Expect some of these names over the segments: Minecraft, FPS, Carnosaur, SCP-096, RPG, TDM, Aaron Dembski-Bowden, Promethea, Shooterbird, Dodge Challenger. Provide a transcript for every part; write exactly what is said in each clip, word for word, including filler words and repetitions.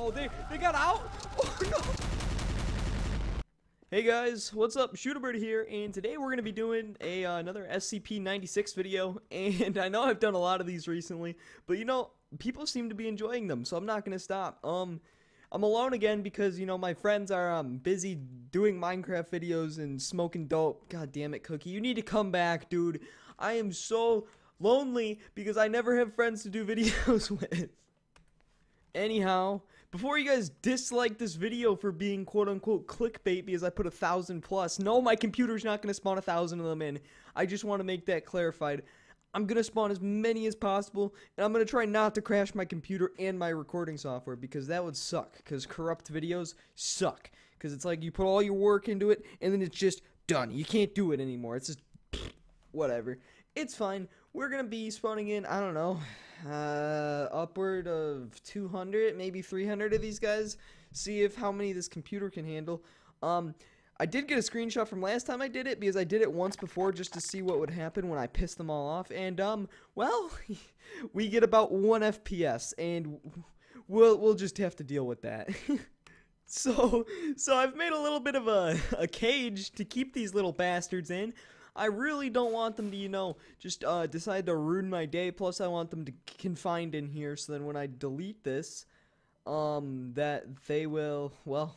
Oh, they they got out? Oh no! Hey guys, what's up? Shooterbird here, and today we're gonna be doing a uh, another S C P ninety-six video. And I know I've done a lot of these recently, but you know, people seem to be enjoying them, so I'm not gonna stop. Um, I'm alone again because you know my friends are um busy doing Minecraft videos and smoking dope. God damn it, Cookie, you need to come back, dude. I am so lonely because I never have friends to do videos with. Anyhow, before you guys dislike this video for being quote-unquote clickbait because I put a thousand plus, no, my computer's not going to spawn a thousand of them in. I just want to make that clarified. I'm going to spawn as many as possible, and I'm going to try not to crash my computer and my recording software, because that would suck, because corrupt videos suck, because it's like you put all your work into it, and then it's just done. You can't do it anymore. It's just whatever. It's fine. We're going to be spawning in, I don't know, uh, upward of two hundred, maybe three hundred of these guys. See if how many this computer can handle. Um, I did get a screenshot from last time I did it, because I did it once before just to see what would happen when I pissed them all off. And, um, well, we get about one F P S, and we'll, we'll just have to deal with that. so, so I've made a little bit of a, a cage to keep these little bastards in. I really don't want them to, you know, just uh, decide to ruin my day. Plus, I want them to confined in here, so then when I delete this, um, that they will, well,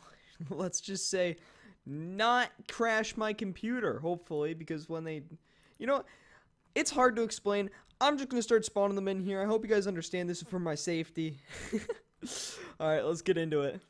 let's just say, not crash my computer, hopefully, because when they, you know, it's hard to explain. I'm just going to start spawning them in here. I hope you guys understand this is for my safety. Alright, let's get into it.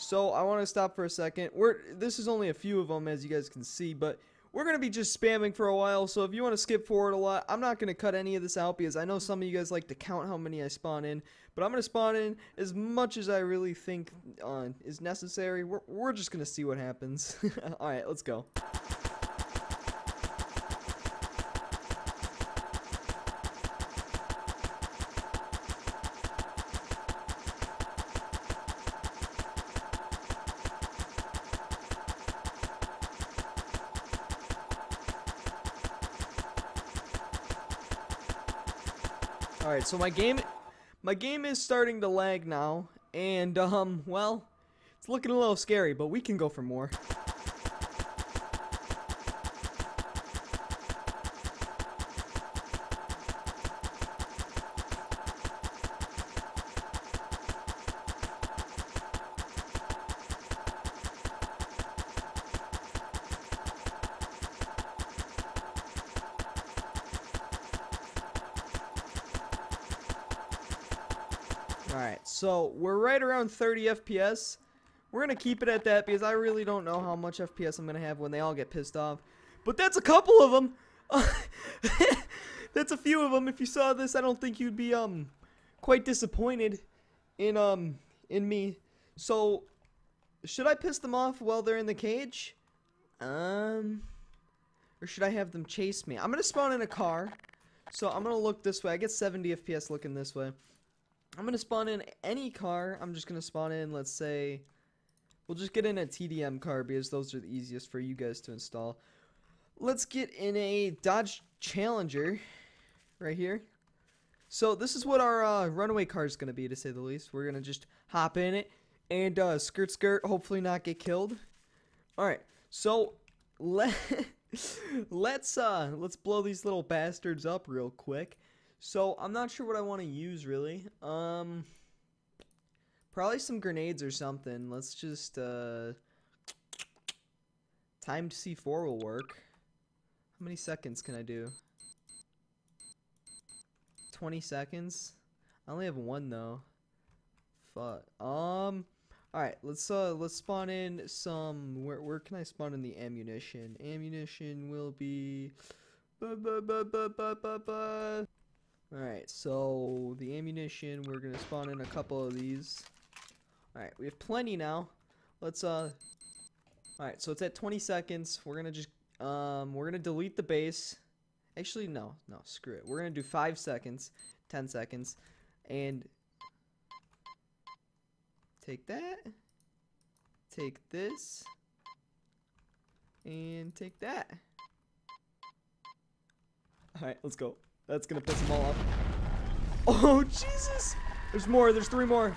So I want to stop for a second. We're this is only a few of them, as you guys can see, but we're going to be just spamming for a while, so if you want to skip forward a lot, I'm not going to cut any of this out, because I know some of you guys like to count how many I spawn in, but I'm going to spawn in as much as I really think uh, is necessary. We're, we're just going to see what happens. Alright, let's go. Alright, so my game my game is starting to lag now, and um well, it's looking a little scary, but we can go for more. Alright, so we're right around thirty F P S. We're going to keep it at that because I really don't know how much F P S I'm going to have when they all get pissed off. But that's a couple of them. That's a few of them. If you saw this, I don't think you'd be um quite disappointed in um in me. So, should I piss them off while they're in the cage? Um, or should I have them chase me? I'm going to spawn in a car. So, I'm going to look this way. I get seventy F P S looking this way. I'm going to spawn in any car. I'm just going to spawn in, let's say, we'll just get in a T D M car because those are the easiest for you guys to install. Let's get in a Dodge Challenger right here. So this is what our uh, runaway car is going to be, to say the least. We're going to just hop in it and uh, skirt skirt, hopefully not get killed. Alright, so let let's, uh, let's blow these little bastards up real quick. So, I'm not sure what I want to use, really. Um, probably some grenades or something. Let's just, uh... timed C four will work. How many seconds can I do? twenty seconds? I only have one, though. Fuck. Um, alright, let's, uh, let's spawn in some... Where, where can I spawn in the ammunition? Ammunition will be... Ba, ba, ba, ba, ba, ba, ba. Alright, so the ammunition, we're going to spawn in a couple of these. Alright, we have plenty now. Let's, uh... Alright, so it's at twenty seconds. We're going to just, um, we're going to delete the base. Actually, no. No, screw it. We're going to do five seconds, ten seconds, and... Take that. Take this. And take that. Alright, let's go. That's gonna piss them all off. Oh, Jesus! There's more. There's three more.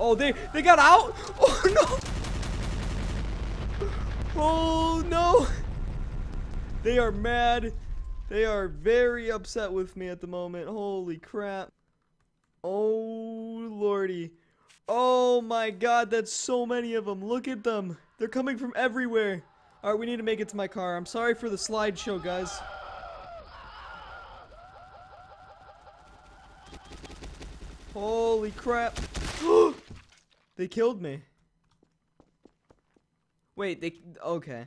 Oh, they they got out. Oh no. Oh no. They are mad. They are very upset with me at the moment. Holy crap. Oh lordy. Oh my god, that's so many of them. Look at them. They're coming from everywhere. All right, we need to make it to my car. I'm sorry for the slideshow, guys. Holy crap. They killed me. Wait, they... Okay.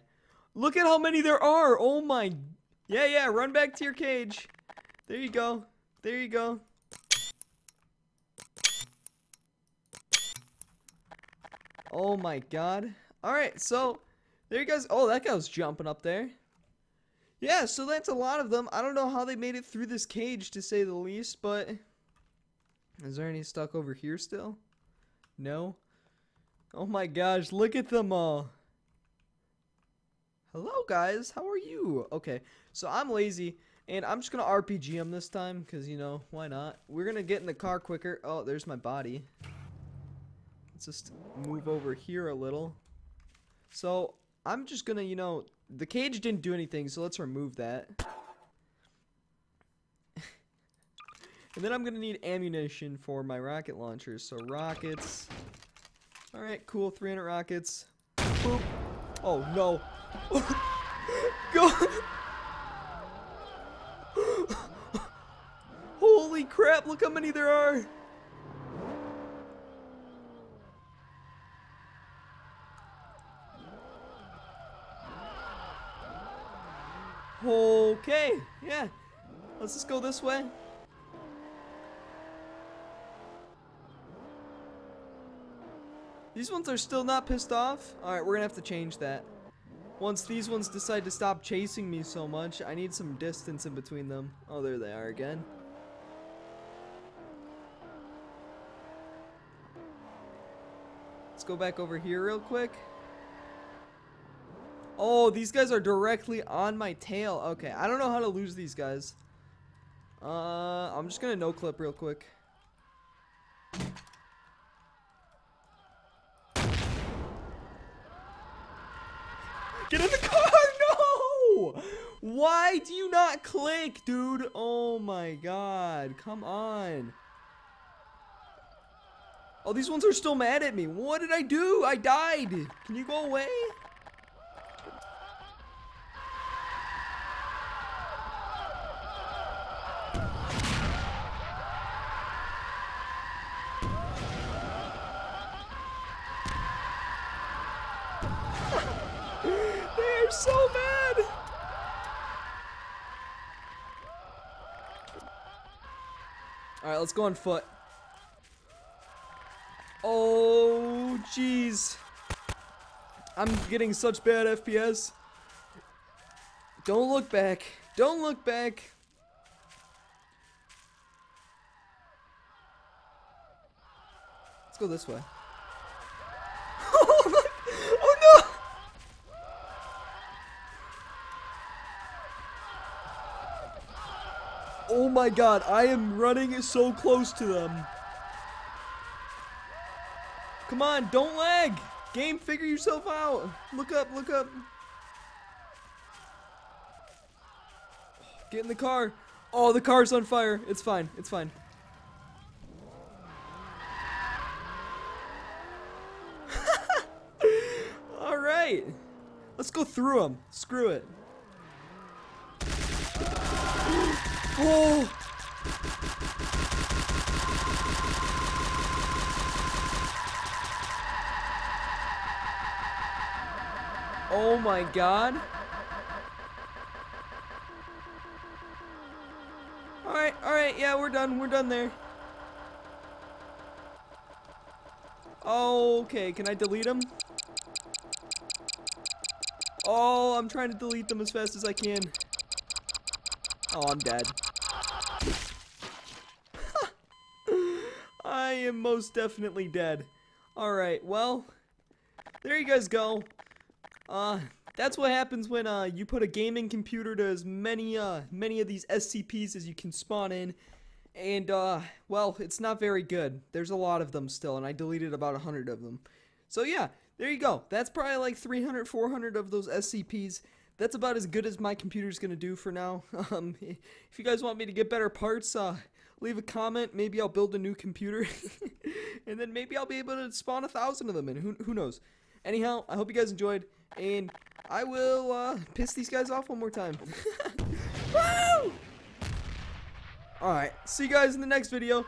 Look at how many there are. Oh my... Yeah, yeah, run back to your cage. There you go. There you go. Oh my god. All right, so... There you guys. Oh, that guy was jumping up there. Yeah, so that's a lot of them. I don't know how they made it through this cage, to say the least, but... Is there any stuck over here still? No? Oh my gosh, look at them all. Hello, guys. How are you? Okay, so I'm lazy, and I'm just going to R P G them this time, because, you know, why not? We're going to get in the car quicker. Oh, there's my body. Let's just move over here a little. So... I'm just gonna, you know, the cage didn't do anything, so let's remove that. And then I'm gonna need ammunition for my rocket launchers, so rockets. Alright, cool, three hundred rockets. Boop. Oh, no. Go. Holy crap, look how many there are. Okay, yeah. Let's just go this way. These ones are still not pissed off. Alright, we're gonna have to change that. Once these ones decide to stop chasing me so much, I need some distance in between them. Oh, there they are again. Let's go back over here real quick. Oh, these guys are directly on my tail. Okay, I don't know how to lose these guys. Uh, I'm just gonna no-clip real quick. Get in the car! No! Why do you not click, dude? Oh my god, come on. Oh, these ones are still mad at me. What did I do? I died. Can you go away? So mad. All right, let's go on foot. Oh, jeez. I'm getting such bad F P S. Don't look back. Don't look back. Let's go this way. Oh my god, I am running so close to them. Come on, don't lag. Game, figure yourself out. Look up, look up. Get in the car. Oh, the car's on fire. It's fine, it's fine. All right. Let's go through them. Screw it. Oh! Oh my god. Alright, alright, yeah, we're done. We're done there. Okay, can I delete them? Oh, I'm trying to delete them as fast as I can. Oh, I'm dead. I am most definitely dead. Alright, well, there you guys go. Uh, that's what happens when uh, you put a gaming computer to as many, uh, many of these S C Ps as you can spawn in. And, uh, well, it's not very good. There's a lot of them still, and I deleted about a hundred of them. So, yeah, there you go. That's probably like three hundred, four hundred of those S C Ps. That's about as good as my computer's going to do for now. Um, if you guys want me to get better parts, uh, leave a comment. Maybe I'll build a new computer. And then maybe I'll be able to spawn a thousand of them in. Who, who knows? Anyhow, I hope you guys enjoyed. And I will uh, piss these guys off one more time. Woo! Alright, see you guys in the next video.